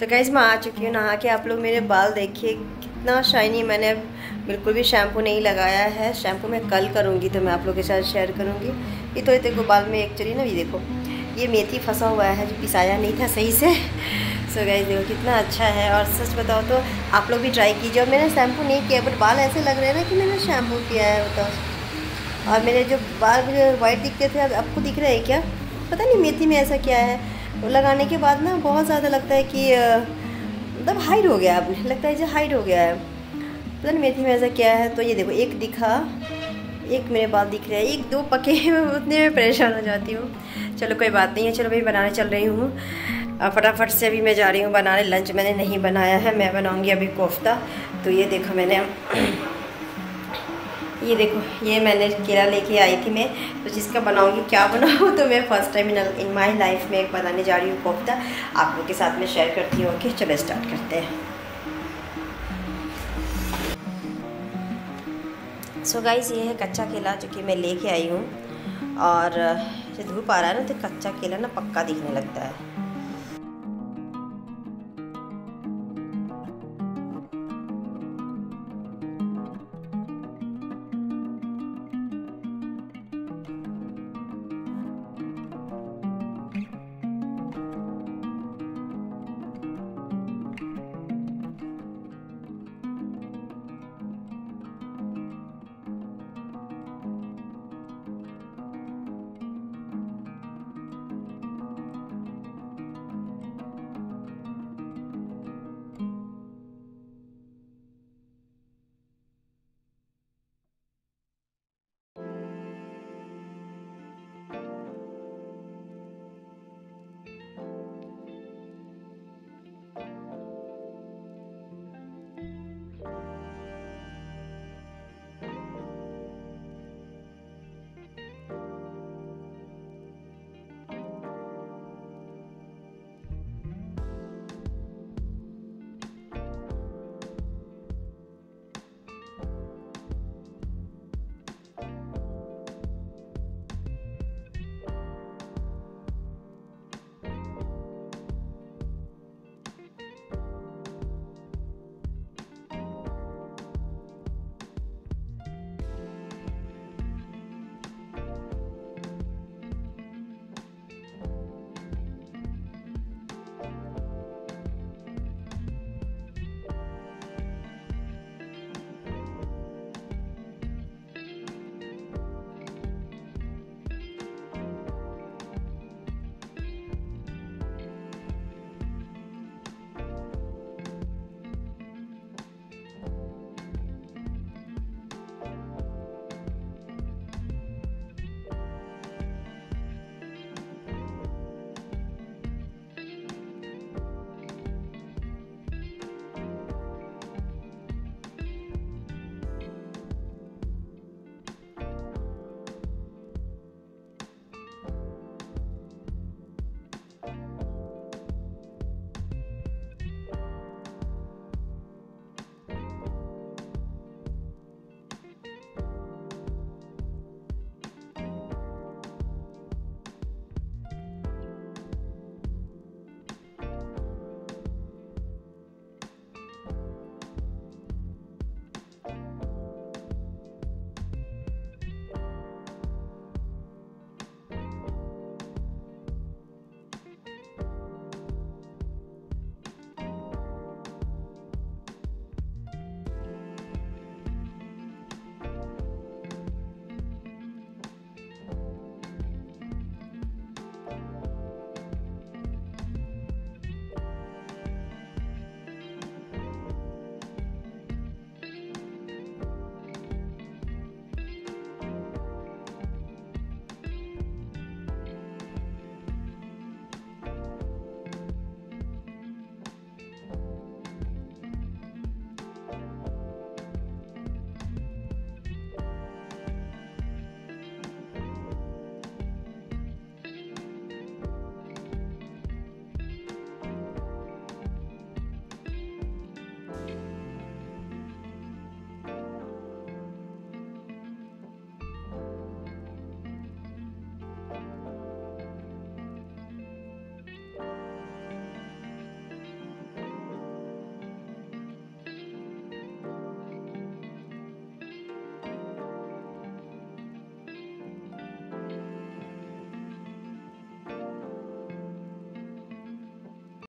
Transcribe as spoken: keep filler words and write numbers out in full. तो गाइस मैं आ चुकी हूँ नहा के। आप लोग मेरे बाल देखिए कितना शाइनी, मैंने बिल्कुल भी शैम्पू नहीं लगाया है। शैम्पू मैं कल करूँगी तो मैं आप लोग के साथ शेयर करूँगी। ये तो ये देखो बाल में एक्चुअली ना, ये देखो ये मेथी फंसा हुआ है जो पिसाया नहीं था सही से। सो गाइस देखो कितना अच्छा है। और सच बताओ तो आप लोग भी ट्राई कीजिए। और मैंने शैम्पू नहीं किया बट बाल ऐसे लग रहे हैं ना कि मैंने शैम्पू किया है, बताओ। और मेरे जो बाल मुझे वाइट दिखते थे, अब आपको दिख रहे हैं क्या पता नहीं, मेथी में ऐसा क्या है। लगाने के बाद ना बहुत ज़्यादा लगता है कि मतलब हाइड हो गया, अब लगता है जो हाइड हो गया है, पता नहीं मेथी में ऐसा क्या है। तो ये देखो एक दिखा, एक मेरे बाल दिख रहा है, एक दो पके हैं, मैं उतने में परेशान हो जाती हूँ। चलो कोई बात नहीं है, चलो भाई बनाने चल रही हूँ फटाफट से। अभी मैं जा रही हूँ बनाने, लंच मैंने नहीं बनाया है, मैं बनाऊँगी अभी कोफ्ता। तो ये देखो मैंने, ये देखो ये मैंने केला लेके आई थी मैं, तो जिसका बनाऊँगी क्या बनाऊँ। तो मैं first time in my life में बनाने जा रही हूँ कोफ्ता, आप लोग के साथ में शेयर करती हूँ। ओके चलो स्टार्ट करते हैं। सो गाइस ये है कच्चा केला जो कि मैं लेके आई हूँ। और जब धूप आ रहा है ना तो कच्चा केला ना पक्का दिखने लगता है।